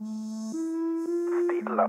Stelo.